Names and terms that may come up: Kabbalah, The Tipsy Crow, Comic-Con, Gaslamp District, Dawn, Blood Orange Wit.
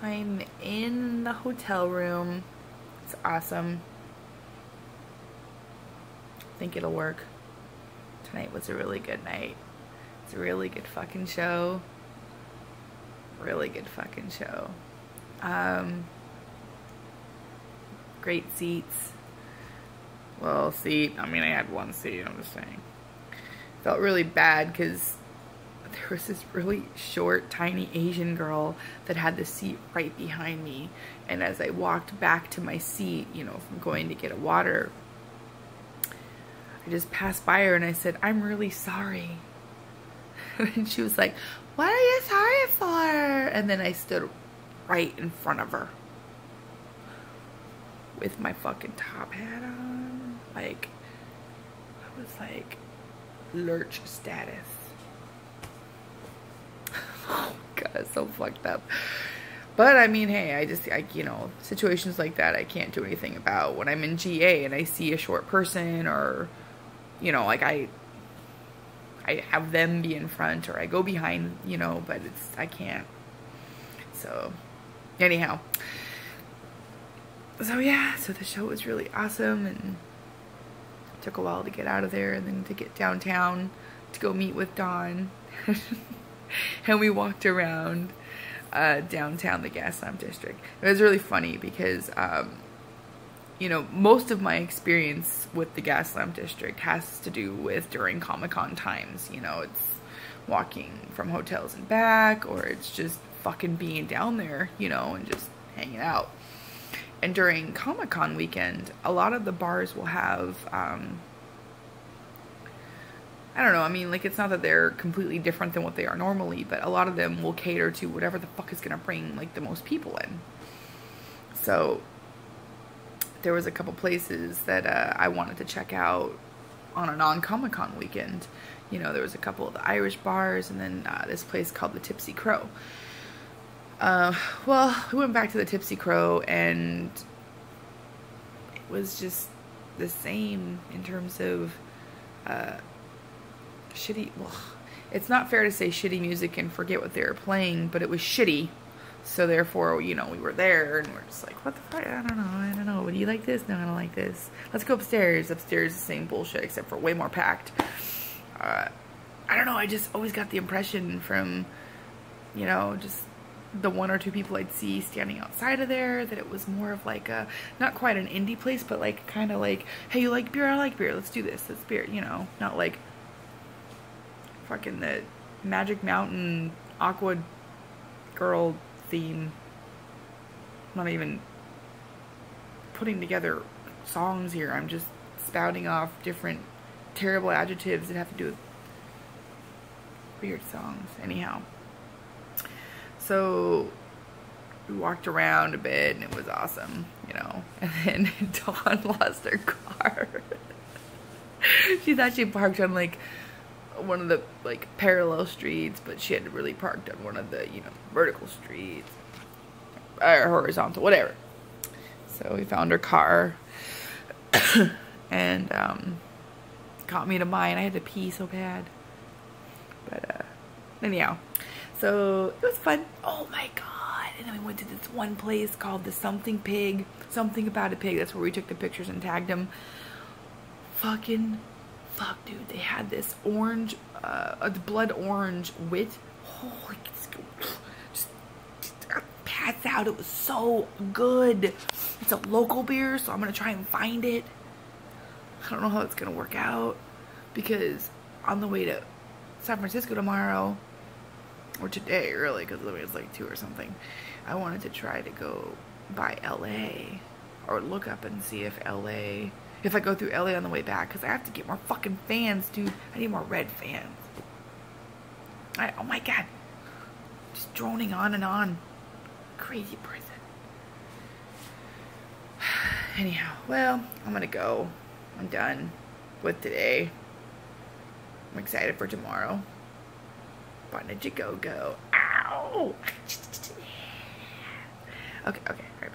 So I'm in the hotel room. It's awesome. I think it'll work. Tonight was a really good night. It's a really good fucking show. Really good fucking show. Great seats. Well, seat. I mean, I had one seat, I'm just saying. Felt really bad because there was this really short, tiny Asian girl that had the seat right behind me. And as I walked back to my seat, you know, from going to get a water, I just passed by her and I said, "I'm really sorry." And she was like, "What are you sorry for?" And then I stood right in front of her with my fucking top hat on. Like, I was like, lurch status. Oh god, so fucked up. But I mean, hey, I you know, situations like that I can't do anything about. When I'm in GA and I see a short person, or, you know, like I have them be in front or I go behind, you know, but it's, I can't. So anyhow, so yeah, so the show was really awesome, and it took a while to get out of there and then to get downtown to go meet with Dawn. And we walked around downtown the Gaslamp District. It was really funny because, you know, most of my experience with the Gaslamp District has to do with during Comic-Con times. You know, it's walking from hotels and back, or it's just fucking being down there, you know, and just hanging out. And during Comic-Con weekend, a lot of the bars will have, I don't know, I mean, like, it's not that they're completely different than what they are normally, but a lot of them will cater to whatever the fuck is gonna bring, like, the most people in. So there was a couple places that I wanted to check out on a non-Comic-Con weekend. You know, there was a couple of the Irish bars, and then this place called The Tipsy Crow. Well, we went back to The Tipsy Crow, and it was just the same in terms of shitty, well, it's not fair to say shitty music and forget what they were playing, but it was shitty. So therefore, you know, we were there and we're just like, what the fuck? I don't know. Would you like this? No, I don't like this. Let's go upstairs. Upstairs is the same bullshit, except for way more packed. I don't know. I just always got the impression from, you know, just the one or two people I'd see standing outside of there, that it was more of like a, not quite an indie place, but like kind of like, hey, you like beer? I like beer. Let's do this. That's beer. You know, not like fucking the Magic Mountain Aqua Girl theme. I'm not even putting together songs here. I'm just spouting off different terrible adjectives that have to do with weird songs. Anyhow. So we walked around a bit and it was awesome, you know, and then Dawn lost her car. She thought she parked on like one of the like parallel streets, but she had really parked on one of the, you know, vertical streets, or horizontal, whatever. So we found her car and caught me to mine. I had to pee so bad, but anyhow. So it was fun. Oh my god. And then we went to this one place called the Something Pig. Something About a Pig. That's where we took the pictures and tagged them. Fucking fuck, dude. They had this orange, Blood Orange Wit. Holy, just pass out. It was so good. It's a local beer, so I'm going to try and find it. I don't know how it's going to work out, because on the way to San Francisco tomorrow, or today, really, because it was like 2 or something, I wanted to try to go by LA, or look up and see if LA, if I go through LA on the way back, because I have to get more fucking fans, dude. I need more red fans. Oh my god, just droning on and on, crazy person. Anyhow, well, I'm gonna go. I'm done with today. I'm excited for tomorrow. Why don't you go? Ow! Okay, okay.